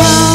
around.